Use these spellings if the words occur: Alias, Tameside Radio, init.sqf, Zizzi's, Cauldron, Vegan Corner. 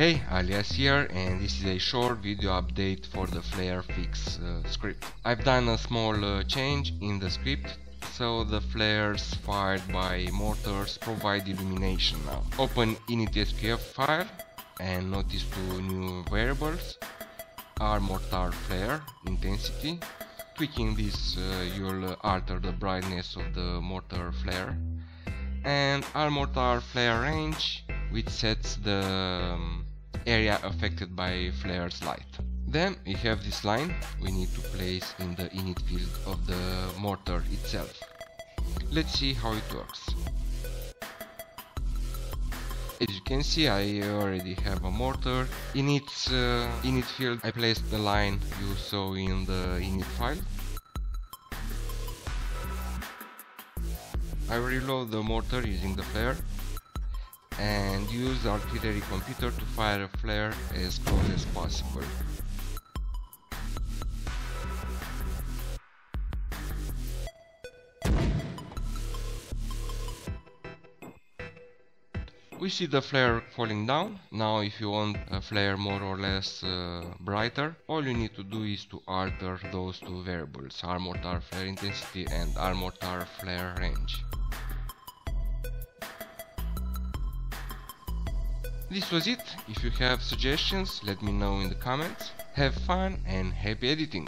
Hey, Alias here, and this is a short video update for the flare fix script. I've done a small change in the script, so the flares fired by mortars provide illumination now. Open init.sqf file and notice two new variables are mortar flare intensity. Tweaking this you'll alter the brightness of the mortar flare, and our mortar flare range, which sets the area affected by flare's light. Then we have this line we need to place in the init field of the mortar itself. Let's see how it works. As you can see, I already have a mortar. In its init field I placed the line you saw in the init file. I reload the mortar using the flare and use artillery computer to fire a flare as close as possible. We see the flare falling down. Now if you want a flare more or less brighter, all you need to do is to alter those two variables, R mortar flare intensity and R mortar flare range. This was it. If you have suggestions, let me know in the comments. Have fun and happy editing!